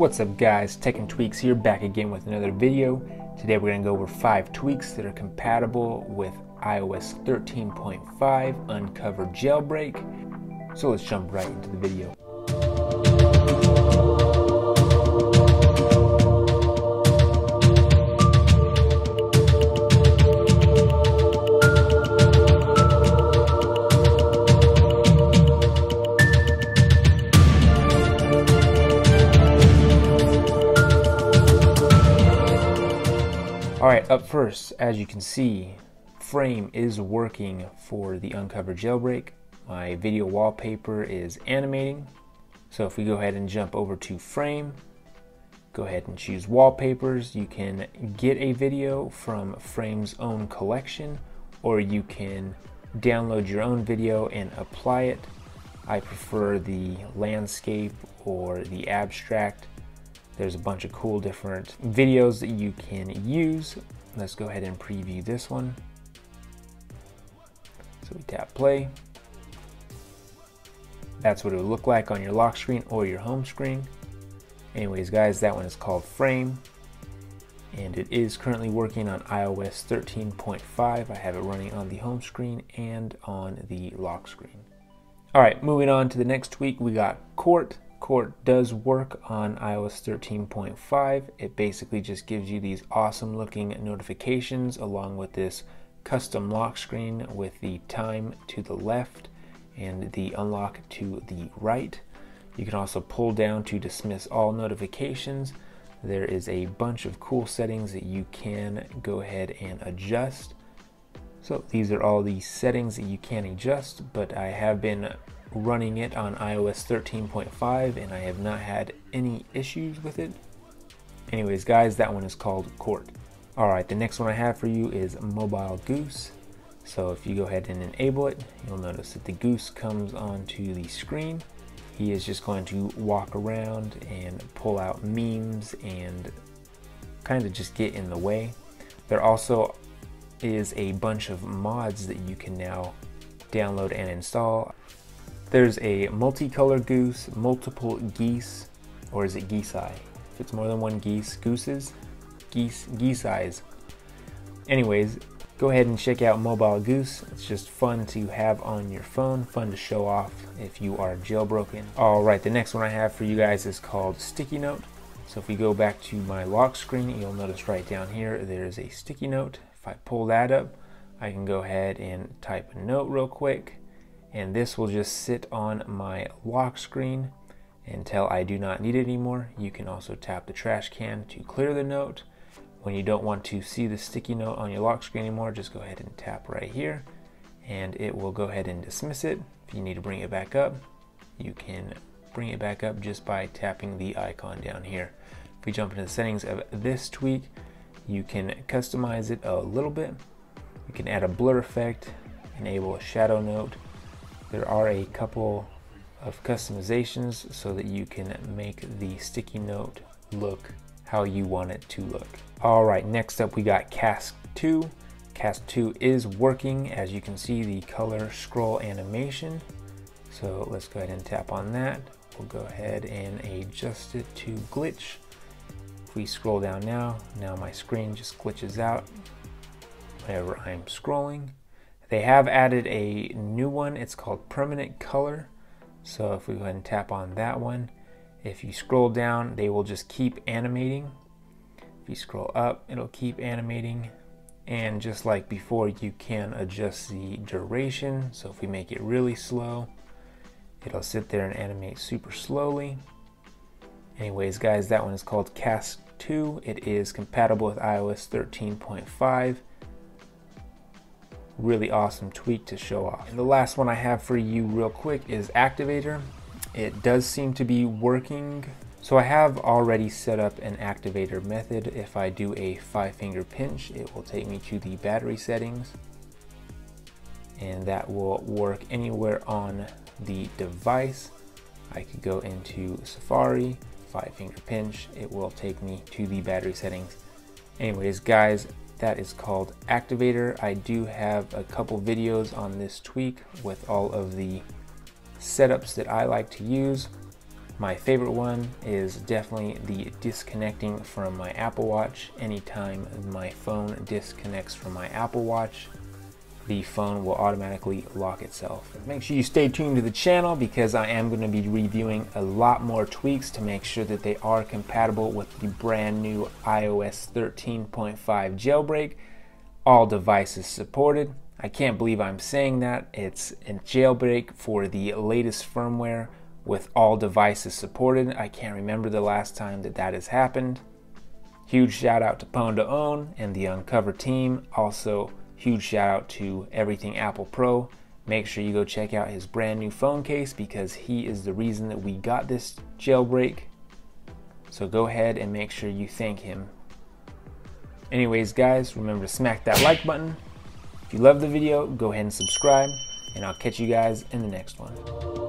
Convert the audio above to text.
What's up guys, Tech N Tweaks here, back again with another video. Today we're going to go over 5 tweaks that are compatible with iOS 13.5 Uncover jailbreak. So let's jump right into the video. Alright, up first, as you can see, Frame is working for the Uncover jailbreak. My video wallpaper is animating. So if we go ahead and jump over to Frame, go ahead and choose Wallpapers. You can get a video from Frame's own collection, or you can download your own video and apply it. I prefer the landscape or the abstract. There's a bunch of cool different videos that you can use. Let's go ahead and preview this one. So we tap play. That's what it would look like on your lock screen or your home screen. Anyways guys, that one is called Frame, and it is currently working on iOS 13.5. I have it running on the home screen and on the lock screen. All right, moving on to the next tweak, we got Court. Court does work on iOS 13.5. It basically just gives you these awesome looking notifications along with this custom lock screen with the time to the left and the unlock to the right. You can also pull down to dismiss all notifications. There is a bunch of cool settings that you can go ahead and adjust. So these are all the settings that you can adjust, but I have been running it on iOS 13.5 and I have not had any issues with it. Anyways guys, that one is called Court. All right, the next one I have for you is Mobile Goose. So if you go ahead and enable it, you'll notice that the goose comes onto the screen. He is just going to walk around and pull out memes and kind of just get in the way. There also is a bunch of mods that you can now download and install. There's a multicolor goose, multiple geese, or is it geese-eye? If it's more than one geese, gooses, geese, geese-eyes. Anyways, go ahead and check out Mobile Goose. It's just fun to have on your phone, fun to show off if you are jailbroken. All right, the next one I have for you guys is called Sticky Note. So if we go back to my lock screen, you'll notice right down here, there's a sticky note. If I pull that up, I can go ahead and type a note real quick, and this will just sit on my lock screen until I do not need it anymore. You can also tap the trash can to clear the note. When you don't want to see the sticky note on your lock screen anymore, just go ahead and tap right here and it will go ahead and dismiss it. If you need to bring it back up, you can bring it back up just by tapping the icon down here. If we jump into the settings of this tweak, you can customize it a little bit. You can add a blur effect, enable a shadow note. There are a couple of customizations so that you can make the sticky note look how you want it to look. All right, next up we got Cask 2. Cask 2 is working. As you can see, the color scroll animation. So let's go ahead and tap on that. We'll go ahead and adjust it to glitch. If we scroll down now my screen just glitches out whenever I'm scrolling. They have added a new one, it's called Permanent Color. So if we go ahead and tap on that one, if you scroll down, they will just keep animating. If you scroll up, it'll keep animating. And just like before, you can adjust the duration. So if we make it really slow, it'll sit there and animate super slowly. Anyways guys, that one is called Cask 2. It is compatible with iOS 13.5. Really awesome tweak to show off. And the last one I have for you real quick is Activator. It does seem to be working. So I have already set up an Activator method. If I do a 5-finger pinch, it will take me to the battery settings, and that will work anywhere on the device. I could go into Safari, 5-finger pinch, it will take me to the battery settings. Anyways guys, that is called Activator. I do have a couple videos on this tweak with all of the setups that I like to use. My favorite one is definitely the disconnecting from my Apple Watch. Anytime my phone disconnects from my Apple Watch, the phone will automatically lock itself. Make sure you stay tuned to the channel because I am going to be reviewing a lot more tweaks to make sure that they are compatible with the brand new iOS 13.5 jailbreak. All devices supported. I can't believe I'm saying that. It's a jailbreak for the latest firmware with all devices supported. I can't remember the last time that that has happened. Huge shout out to Pwn2Own and the Uncover team. Also, huge shout out to Everything Apple Pro. Make sure you go check out his brand new phone case because he is the reason that we got this jailbreak. So go ahead and make sure you thank him. Anyways guys, remember to smack that like button. If you love the video, go ahead and subscribe, and I'll catch you guys in the next one.